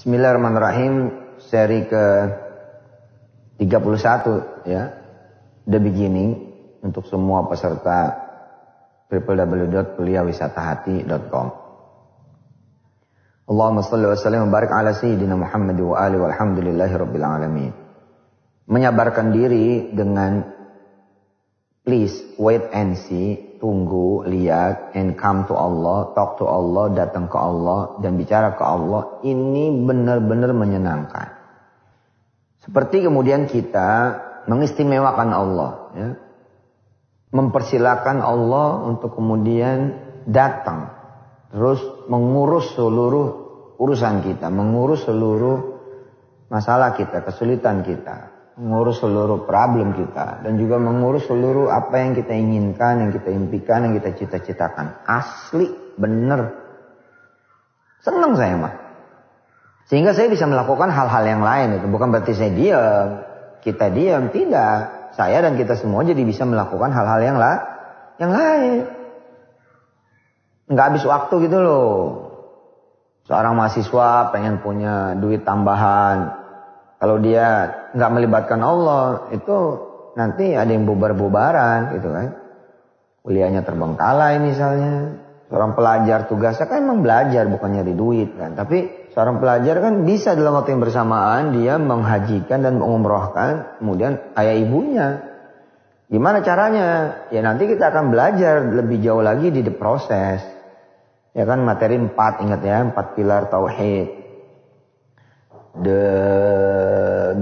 Bismillahirrahmanirrahim, seri ke 31 ya, The Beginning, untuk semua peserta www.kuliahwisatahati.com. Allahumma shalli wa sallim wa barik ala sayyidina Muhammad wa alihi walhamdulillahirabbil alamin. Menyabarkan diri dengan please wait and see, tunggu, lihat, and come to Allah, talk to Allah, datang ke Allah dan bicara ke Allah, ini benar-benar menyenangkan. Seperti kemudian kita mengistimewakan Allah, ya. Mempersilakan Allah untuk kemudian datang, terus mengurus seluruh urusan kita, mengurus seluruh masalah kita, kesulitan kita, mengurus seluruh problem kita, dan juga mengurus seluruh apa yang kita inginkan, yang kita impikan, yang kita cita-citakan. Asli, bener. Senang saya mah. Sehingga saya bisa melakukan hal-hal yang lain. Itu bukan berarti saya diam, kita diam, tidak. Saya dan kita semua jadi bisa melakukan hal-hal yang lain. Nggak habis waktu gitu loh. Seorang mahasiswa pengen punya duit tambahan. Kalau dia nggak melibatkan Allah, itu nanti ada yang bubar-bubaran gitu kan. Kuliahnya terbengkalai misalnya. Seorang pelajar tugasnya kan memang belajar, bukannya nyari duit kan. Tapi seorang pelajar kan bisa dalam waktu yang bersamaan dia menghajikan dan mengumrohkan kemudian ayah ibunya. Gimana caranya? Ya nanti kita akan belajar lebih jauh lagi di proses. Ya kan materi 4, ingat ya, 4 pilar tauhid. The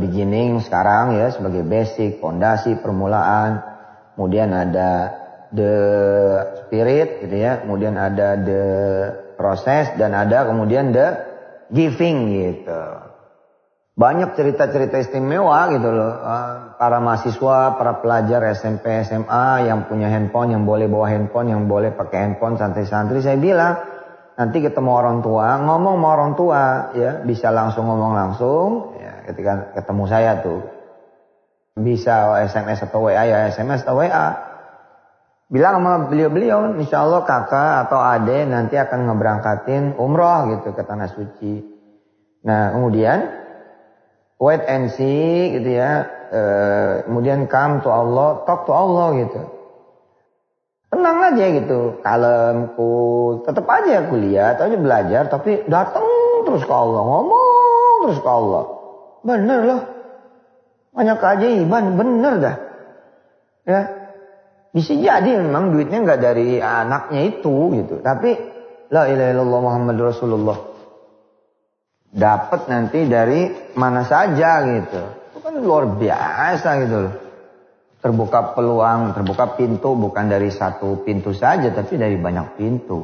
beginning sekarang ya sebagai basic, fondasi, permulaan. Kemudian ada the spirit gitu ya, kemudian ada the process dan ada kemudian the giving gitu. Banyak cerita-cerita istimewa gitu loh, para mahasiswa, para pelajar SMP, SMA yang punya handphone, yang boleh bawa handphone, yang boleh pakai handphone, santri-santri saya bilang nanti ketemu orang tua, ngomong sama orang tua ya, bisa langsung ngomong langsung ya, ketika ketemu saya tuh bisa SMS atau WA ya, SMS atau WA. Bilang sama beliau-beliau, insya Allah kakak atau ade nanti akan ngeberangkatin umroh gitu ke Tanah Suci. Nah kemudian wait and see gitu ya, kemudian come to Allah, talk to Allah gitu. Tenang aja gitu, kalem, cool, tetap aja kuliah, tetap aja belajar, tapi datang terus ke Allah, ngomong terus ke Allah. Bener loh, banyak keajaiban, bener dah. Ya. Bisa jadi memang duitnya nggak dari anaknya itu gitu, tapi la ilaha illallah Muhammadur Rasulullah dapat nanti dari mana saja gitu. Itu kan luar biasa gitu loh. Terbuka peluang, terbuka pintu bukan dari satu pintu saja tapi dari banyak pintu.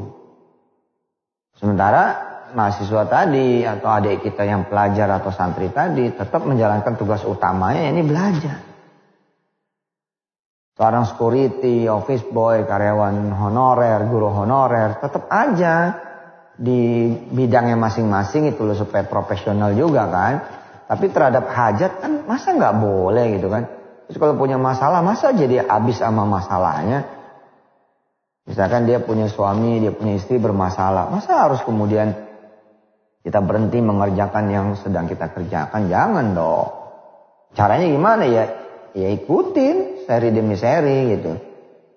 Sementara mahasiswa tadi atau adik kita yang pelajar atau santri tadi tetap menjalankan tugas utamanya, ini belajar. Seorang security, office boy, karyawan honorer, guru honorer, tetap aja di bidangnya masing-masing itu loh, supaya profesional juga kan. Tapi terhadap hajat kan masa nggak boleh gitu kan. Terus kalau punya masalah masa jadi habis sama masalahnya. Misalkan dia punya suami, dia punya istri bermasalah, masa harus kemudian kita berhenti mengerjakan yang sedang kita kerjakan? Jangan dong. Caranya gimana ya? Ya ikutin seri demi seri gitu.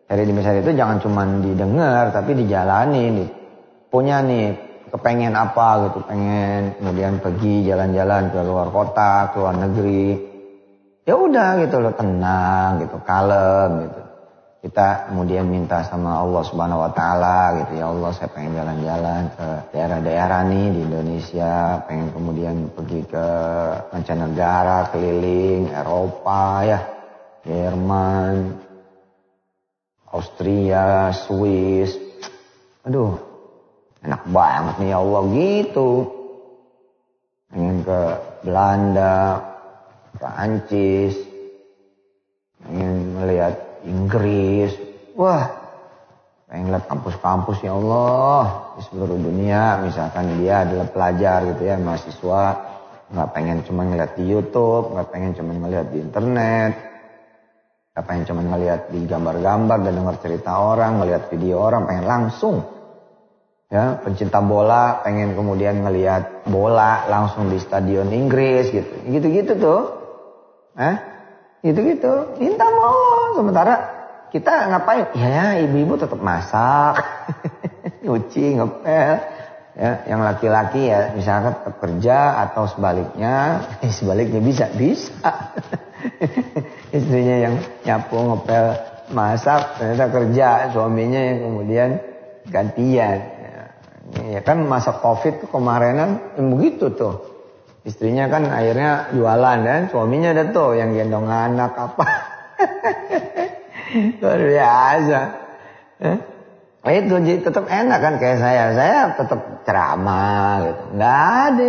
Seri demi seri itu jangan cuma didengar tapi dijalani gitu. Punya nih kepengen apa gitu, pengen kemudian pergi jalan-jalan ke luar kota, ke luar negeri. Ya udah gitu loh, tenang gitu, kalem gitu. Kita kemudian minta sama Allah Subhanahu wa taala gitu, ya Allah saya pengen jalan-jalan ke daerah-daerah nih di Indonesia, pengen kemudian pergi ke mancanegara, keliling Eropa ya, Jerman, Austria, Swiss. Aduh, enak banget nih ya Allah gitu. Pengen ke Belanda, Prancis, pengen melihat Inggris, wah pengen lihat kampus-kampus ya Allah di seluruh dunia. Misalkan dia adalah pelajar gitu ya, mahasiswa, nggak pengen cuma ngeliat di YouTube, nggak pengen cuma ngeliat di internet, nggak pengen cuma ngeliat di gambar-gambar dan dengar cerita orang, ngeliat video orang, pengen langsung ya, pencinta bola pengen kemudian ngelihat bola langsung di stadion Inggris gitu tuh, gitu minta mau. Sementara kita ngapain ya, ibu-ibu tetap masak, nyuci, ngepel, ya, yang laki-laki ya misalkan tetap kerja atau sebaliknya, bisa istrinya yang nyapu, ngepel, masak, ternyata kerja, suaminya yang kemudian gantian. Ya kan masa Covid tuh kemarinan begitu tuh. Istrinya kan akhirnya jualan dan suaminya ada tuh yang gendong anak apa. Luar biasa. Itu jadi tetap enak kan, kayak saya tetap ceramah gitu. Nggak ada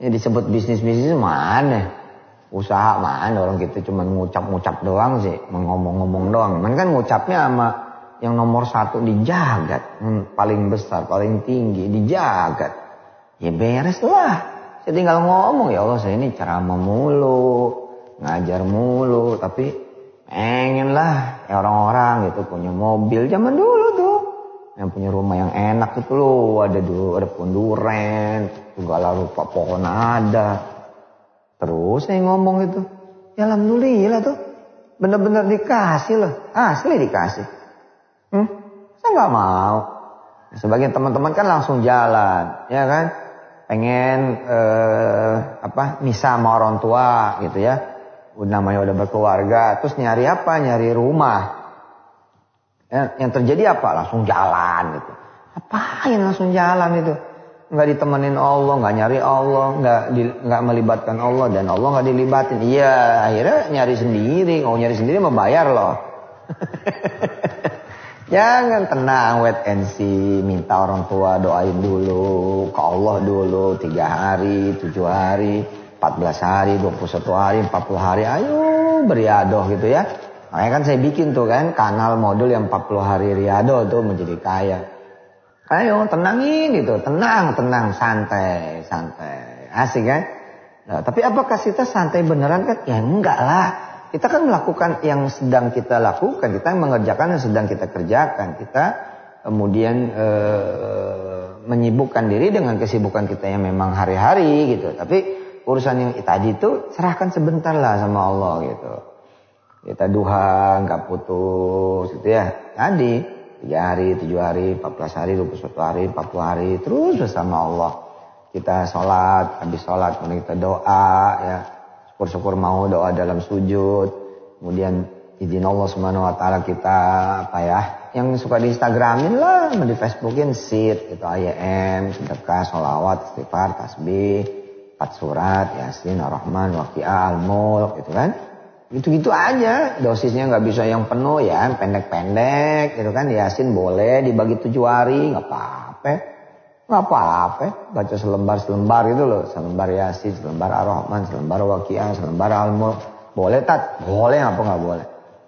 yang disebut bisnis mana. Usaha mana, orang kita cuma ngucap-ngucap doang sih, ngomong-ngomong doang. Cuman kan ngucapnya sama yang nomor satu di jagat, paling besar, paling tinggi di jagat, ya beres lah. Saya tinggal ngomong, ya Allah saya ini ceramah mulu, ngajar mulu, tapi pengen lah ya orang-orang gitu punya mobil zaman dulu tuh, yang punya rumah yang enak itu loh, ada dulu, ada pohon duren, segala rupa pohon ada. Terus saya ngomong itu, ya alhamdulillah tuh, bener-bener dikasih loh, asli dikasih. Saya nggak mau. Sebagian teman-teman kan langsung jalan, ya kan? Pengen misah sama orang tua gitu ya. Namanya udah berkeluarga, terus nyari apa? Nyari rumah. Ya, yang terjadi apa? Langsung jalan gitu. Apain langsung jalan itu? Nggak ditemenin Allah, nggak nyari Allah, nggak melibatkan Allah, dan Allah nggak dilibatin. Iya, akhirnya nyari sendiri. Kalau nyari sendiri membayar loh. Jangan, tenang, wait and see, minta orang tua doain dulu, ke Allah dulu, 3 hari, 7 hari, 14 hari, 21 hari, 40 hari, ayo beriadoh gitu ya. Makanya kan saya bikin tuh kan, kanal modul yang 40 hari riadoh tuh menjadi kaya. Ayo tenangin gitu, tenang, santai, asik kan? Nah, tapi apakah kita santai beneran kan? Ya enggak lah. Kita kan melakukan yang sedang kita lakukan, kita mengerjakan yang sedang kita kerjakan. Kita kemudian menyibukkan diri dengan kesibukan kita yang memang hari-hari gitu. Tapi urusan yang tadi itu serahkan sebentar lah sama Allah gitu. Kita duha, nggak putus gitu ya. Tadi 3 hari, 7 hari, 14 hari, 21 hari, 40 hari terus bersama Allah. Kita sholat, habis sholat kita doa ya. Syukur-syukur mau doa dalam sujud, kemudian izin Allah SWT kita apa ya, yang suka di Instagramin lah, di Facebookin sit gitu, ayam, sedekah, sholawat, istighfar, tasbih, 4 surat, yasin, ar-rahman, waqiah, al-mulk gitu kan, gitu-gitu aja, dosisnya nggak bisa yang penuh ya, pendek-pendek gitu kan, yasin boleh dibagi 7 hari, nggak apa-apa, baca selembar gitu loh, selembar Yasin, selembar Ar-Rahman, selembar Waqiah, selembar Al-Mulk, boleh tat? Boleh, apa nggak boleh?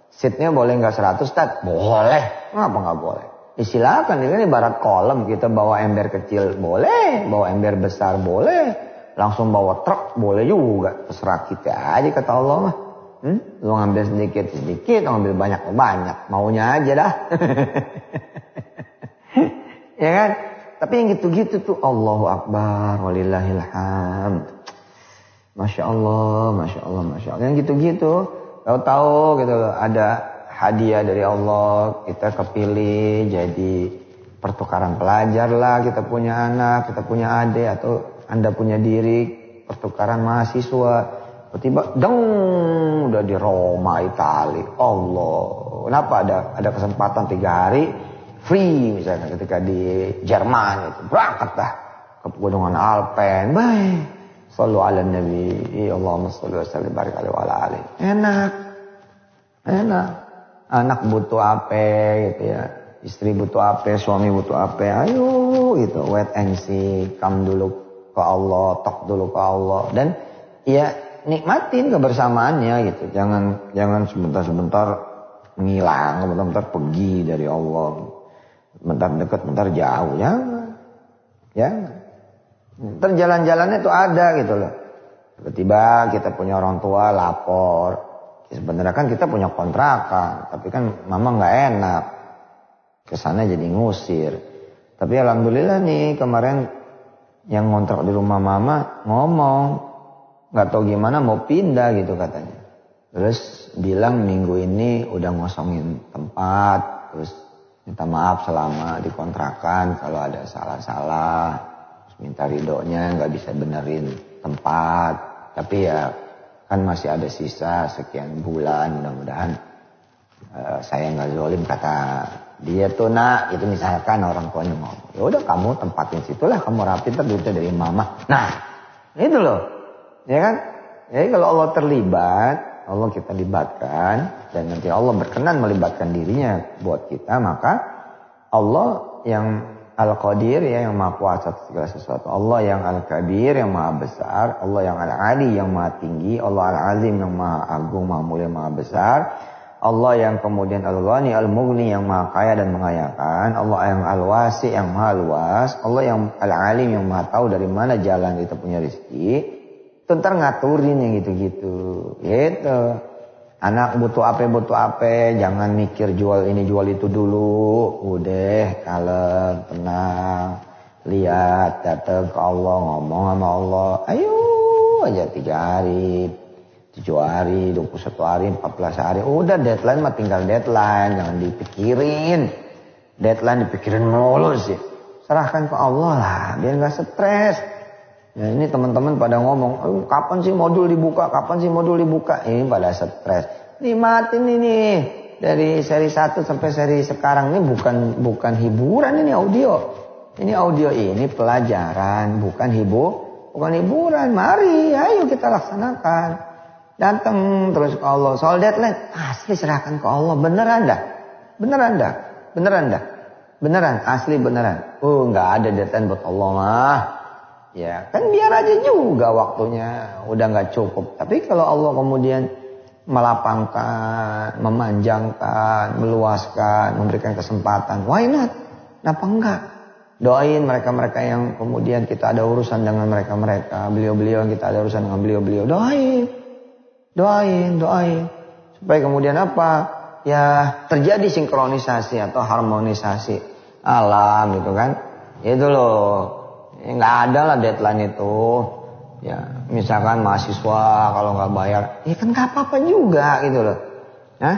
Sitnya boleh nggak 100 tat? Boleh, apa nggak boleh? Silakan, ini ibarat kolam, kita bawa ember kecil boleh, bawa ember besar boleh, langsung bawa truk boleh juga, terserah kita aja kata Allah mah. Lo ngambil sedikit, ngambil banyak, maunya aja dah. Ya kan? Tapi yang gitu-gitu tuh Allahu Akbar, walillahil hamd. Masya Allah. Yang gitu-gitu, tahu-tahu gitu ada hadiah dari Allah, kita kepilih jadi pertukaran pelajar lah, kita punya anak, kita punya adik, atau Anda punya diri, pertukaran mahasiswa. Tiba-tiba, dong, udah di Roma, Italia. Allah, kenapa ada kesempatan 3 hari? Free misalnya ketika di Jerman itu berangkat dah ke pegunungan Alpen, baik, sallu ala nabi, Allahumma salli wa sallim barik alaihi wa ala alihi. Enak, anak butuh apa gitu ya, istri butuh apa, suami butuh apa, ayo gitu, wait and see, come dulu ke Allah, talk dulu ke Allah, dan ya nikmatin kebersamaannya gitu, jangan sebentar-sebentar ngilang, sebentar-sebentar pergi dari Allah. Bentar dekat, bentar jauh, ya. Bentar jalan-jalannya tuh ada gitu loh. Tiba-tiba kita punya orang tua lapor. Sebenarnya kan kita punya kontrakan, tapi kan mama nggak enak. Kesannya jadi ngusir. Tapi alhamdulillah nih kemarin yang ngontrak di rumah mama ngomong nggak tahu gimana mau pindah gitu katanya. Terus bilang minggu ini udah ngosongin tempat, terus minta maaf selama dikontrakan kalau ada salah-salah, terus minta ridhonya nggak bisa benerin tempat, tapi ya kan masih ada sisa sekian bulan, mudah-mudahan saya nggak zolim kata dia tuh nak, itu misalkan orang tuanya ngomong, ya udah kamu tempatin situlah, kamu rapi terduitnya dari mama. Nah itu loh, ya kan? Jadi kalau Allah terlibat, Allah kita libatkan, dan nanti Allah berkenan melibatkan dirinya buat kita, maka Allah yang Al-Qadir ya, yang maha kuasa segala sesuatu, Allah yang Al-Kabir yang maha besar, Allah yang Al-Ali yang maha tinggi, Allah Al-Azim yang maha agung, maha mulia, maha besar, Allah yang kemudian Al-Ghani Al-Mughni yang maha kaya dan mengayakan, Allah yang Al-Wasi yang maha luas, Allah yang Al-Alim yang maha tahu dari mana jalan kita punya rezeki. Tentar ngaturin yang gitu-gitu. Gitu. Anak butuh apa, jangan mikir jual ini jual itu dulu. Udah kalem, tenang, lihat, datang ke Allah, ngomong sama Allah. Ayo aja 3 hari. 7 hari, 21 hari, 14 hari, udah deadline mah tinggal deadline, jangan dipikirin. Deadline dipikirin mulu sih. Serahkan ke Allah lah, biar gak stres. Ya ini teman-teman pada ngomong, kapan sih modul dibuka, Ini pada stres. Nikmatin ini, dari seri 1 sampai seri sekarang ini bukan hiburan, ini audio. Ini audio ini pelajaran, bukan hiburan. Mari, ayo kita laksanakan. Datang terus ke Allah. Soal deadline, asli serahkan ke Allah. Beneran dah. Oh, nggak ada deadline buat Allah mah. Ya kan biar aja juga waktunya udah nggak cukup. Tapi kalau Allah kemudian melapangkan, memanjangkan, meluaskan, memberikan kesempatan, why not? Kenapa enggak? Doain mereka-mereka yang kemudian kita ada urusan dengan mereka-mereka, beliau-beliau yang kita ada urusan dengan beliau-beliau, doain. Supaya kemudian apa? Ya terjadi sinkronisasi atau harmonisasi alam gitu kan. Itu loh. Nggak ada lah deadline itu. Ya misalkan mahasiswa kalau nggak bayar. Ya kan nggak apa-apa juga gitu loh. Hah?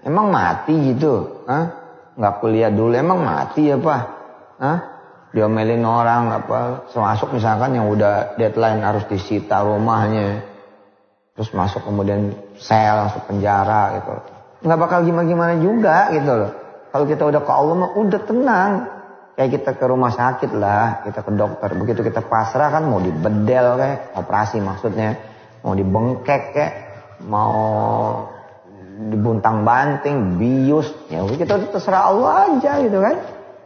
Emang mati gitu? Hah? Nggak kuliah dulu emang mati apa? Hah? Diomelin orang apa? Termasuk misalkan yang udah deadline harus disita rumahnya. Terus masuk kemudian sel, langsung penjara gitu. Nggak bakal gimana-gimana juga gitu loh. Kalau kita udah ke Allah mah udah tenang. Kayak kita ke rumah sakit lah, kita ke dokter. Begitu kita pasrah kan mau dibedel kayak, operasi maksudnya. Mau dibengkek kayak, mau dibuntang-banting, bius. Ya kita terserah Allah aja gitu kan.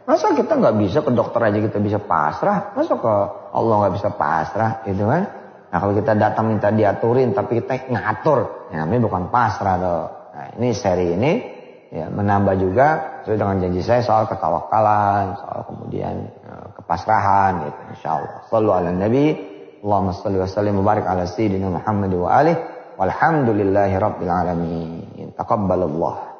Masa kita nggak bisa ke dokter aja kita bisa pasrah? Masa ke Allah nggak bisa pasrah gitu kan? Nah kalau kita datang minta diaturin tapi kita ngatur, ya, ini bukan pasrah loh. Nah ini seri ini ya, menambah juga sesuai dengan janji saya soal ketawakalan, soal kemudian kepasrahan gitu insyaallah. Shallu ala nabi, Allahumma shalli wa sallim wa barik ala sayyidina Muhammad wa alihi walhamdulillahi rabbil alamin. Taqabbalallahu.